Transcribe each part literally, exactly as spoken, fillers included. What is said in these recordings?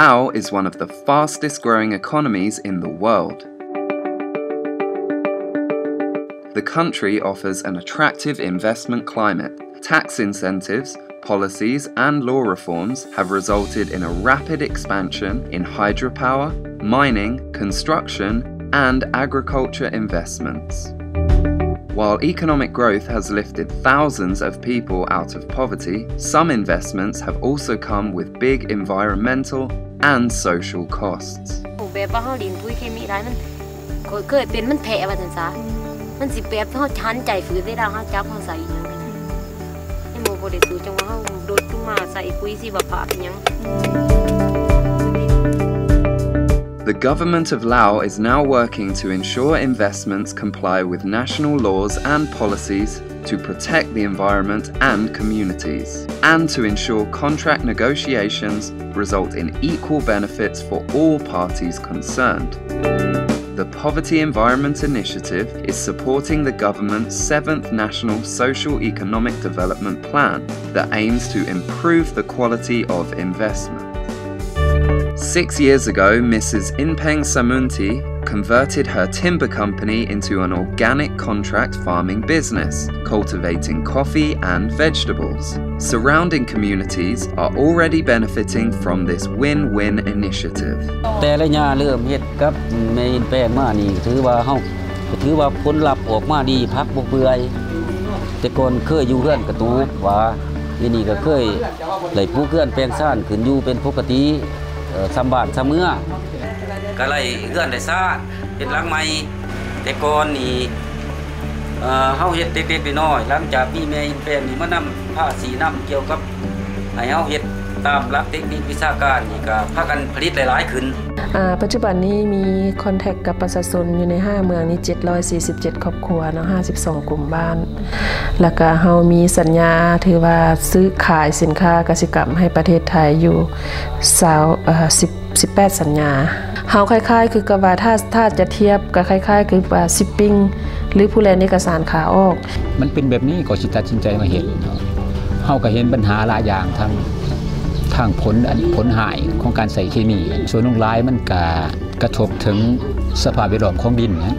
Laos is one of the fastest growing economies in the world. The country offers an attractive investment climate. Tax incentives, policies and law reforms have resulted in a rapid expansion in hydropower, mining, construction and agriculture investments. While economic growth has lifted thousands of people out of poverty, some investments have also come with big environmental and social costs. The government of Laos is now working to ensure investments comply with national laws and policies to protect the environment and communities, and to ensure contract negotiations result in equal benefits for all parties concerned. The Poverty Environment Initiative is supporting the government's seventh National Social Economic Development Plan that aims to improve the quality of investment. Six years ago, Missus Inpeng Samunti converted her timber company into an organic contract farming business, cultivating coffee and vegetables. Surrounding communities are already benefiting from this win-win initiative.ปัจจุบันนี้มีคอนแทคกับประชาชนอยู่ในห้าเมืองนี้เจ็ดร้อยสี่สิบเจ็ดครอบครัวเนาะห้าสิบสองกลุ่มบ้านแล้วก็เฮามีสัญญาถือว่าซื้อขายสินค้าเกษตรกรรมให้ประเทศไทยอยู่ สิบแปดสัญญาเฮาคล้ายๆคือกระบาดถ้าถ้าจะเทียบกับคล้ายๆคือกว่าสิบปีหรือผู้แลในกระสานขาออกมันเป็นแบบนี้ก็สิทธิจริงใจมาเห็นเนาะเฮาก็เห็นปัญหาหลายอย่างทั้งทางผลอันผลหายของการใช้เคมีส่วนลงหลายมันก็กระทบถึงสภาพแวดล้อมของดินนะ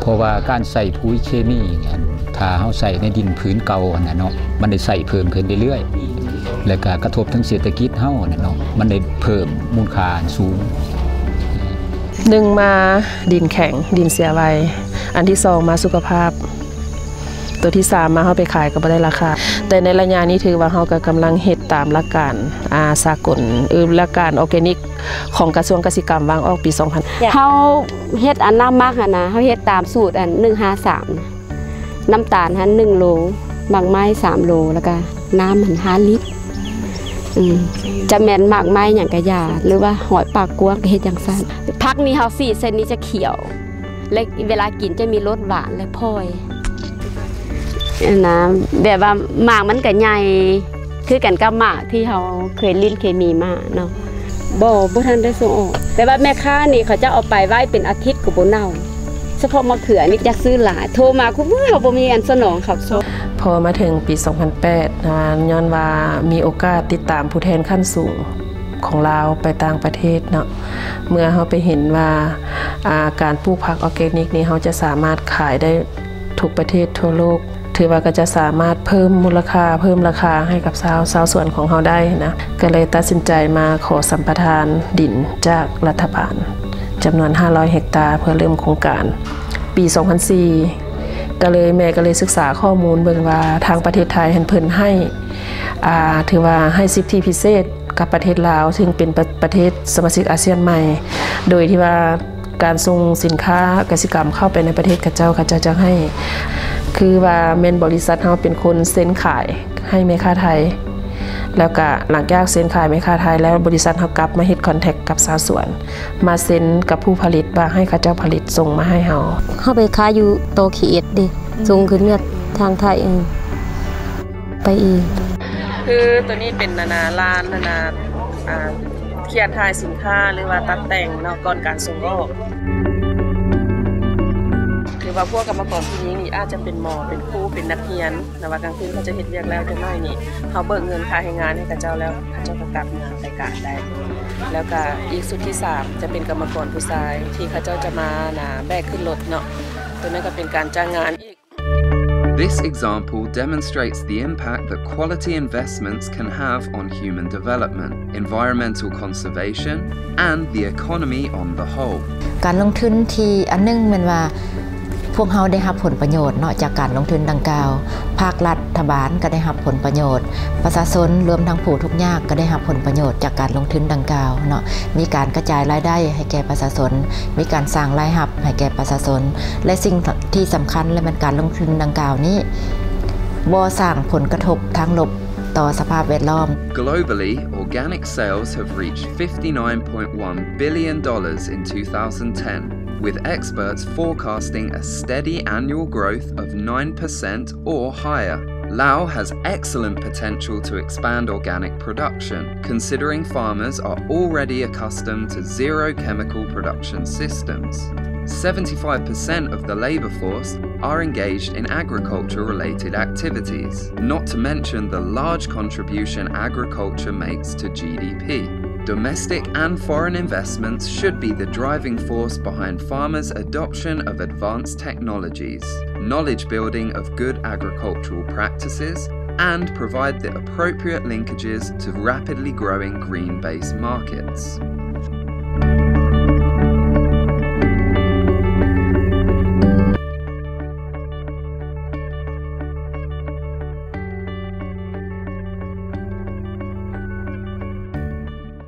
เพราะว่าการใส่ปุ๋ยเคมีเนี่ยถ้าเฮาใส่ในดินผืนเก่านั่นเนาะมันได้ใส่เพิ่มขึ้นเรื่อยๆแล้วก็กระทบถึงเศรษฐกิจเฮานั่นเนาะมันได้เพิ่มมูลค่าสูง ดึงมาดินแข็งดินเสียไว้อันที่สองมาสุขภาพตัวที่สามมาเฮาไปขายก็บ่ได้ราคาแต่ในระยะนี้ถือว่าเฮาก็กำลังเฮ็ดตามหลักการอ่าสากลเอือมและการออร์แกนิกของกระทรวงเกษตรกรรมวางออกปีสองพันห้าร้อยห้าสิบน้ำตาลหันหนึ่งโลบางไม้สามโลแล้วก็น้ำหันห้าลิตร จะแม่นมากไม้อย่างกะยาหรือว่าหอยปากกวางก็เฮ็ดจังซั่นผักนี่เฮาสิเซ็นนี่จะเขียวและเวลากินจะมีรสหวานและพอยอันนั้นแบบว่ามากมันก็ใหญ่คือกันกับมากที่เฮาเคยลิ้นเคมีมาเนาะบ่บ่ทันได้ส่งออกแต่ว่าแม่ค้านี่เขาจะเอาไปไว้เป็นอาทิตย์ก็บ่เน่าเฉพาะมะเขือนี่จักซื้อหลายโทรมาคุยเฮาบ่มีอันสนองเขา พอมาถึงปี สองพันแปด ย้อนว่ามีโอกาสติดตามผู้แทนขั้นสูงของลาวไปต่างประเทศเนาะเมื่อเฮาไปเห็นว่าการปลูกผักออร์แกนิกนี่เฮาจะสามารถขายได้ทุกประเทศทั่วโลกถือว่าก็จะสามารถเพิ่มมูลค่าเพิ่มราคาให้กับชาวสวนของเฮาได้นะก็เลยตัดสินใจมาขอสัมปทานดินจากรัฐบาลจำนวนห้าร้อยเฮกตาร์เพื่อเริ่มโครงการ แล้วก็หลังจากเซ็นขายแม่ค้าไทยแล้วบริษัทเฮากลับมาเฮ็ดคอนแทคกับชาวสวนมาเซ็นกับผู้ผลิตว่าให้เขาเจ้าผลิตส่งมาให้เฮาเฮาไปขายอยู่โตเขตดิส่งขึ้นเนื้อทางไทยเองไปอีกคือตัวนี้เป็นนานาลานนานาเทียนไทยสินค้าหรือว่าตัดแต่งเนาะก่อนการส่งออก รือว่าพวกกรรมกรผู้หญิงนี่อาจจะเป็นหมอเป็นครูเป็นนักเรียนแต่ว่ากลางคืนเขาจะเฮ็ดเวียกแล้วแต่น้อยนี่เขาเบิกเงินค่าให้งานให้กับเจ้าแล้วเขาเจ้าก็กลับมาไปการได้แล้วก็อีกสุดที่สามจะเป็นกรรมกรผู้ชายที่เขาเจ้าจะมาน่ะแบกขึ้นรถเนาะตัวนั้นก็เป็นการจ้างงานอีก This example demonstrates the impact that quality investments can have on human development, environmental conservation, and the economy on the whole. การลงทุนที่อันนึงแม่นว่าพวกเขาได้รับผลประโยชน์นอกจากการลงทุนดังกล่าวภาครัฐบาลก็ได้รับผลประโยชน์ประชาชนรวมทั้งผู้ทุกข์ยากก็ได้รับผลประโยชน์จากการลงทุนดังกล่าวเนาะมีการกระจายรายได้ให้แก่ประชาชนมีการสร้างรายรับให้แก่ประชาชนและสิ่งที่สำคัญและมันการลงทุนดังกล่าวนี้บ่สร้างผลกระทบทางลบต่อสภาพแวดล้อม Globally, organic sales have reached fifty-nine point one billion dollars in two thousand ten.with experts forecasting a steady annual growth of nine percent or higher. Laos has excellent potential to expand organic production, considering farmers are already accustomed to zero chemical production systems. seventy-five percent of the labour force are engaged in agriculture-related activities, not to mention the large contribution agriculture makes to G D P.Domestic and foreign investments should be the driving force behind farmers' adoption of advanced technologies, knowledge building of good agricultural practices, and provide the appropriate linkages to rapidly growing green-based markets.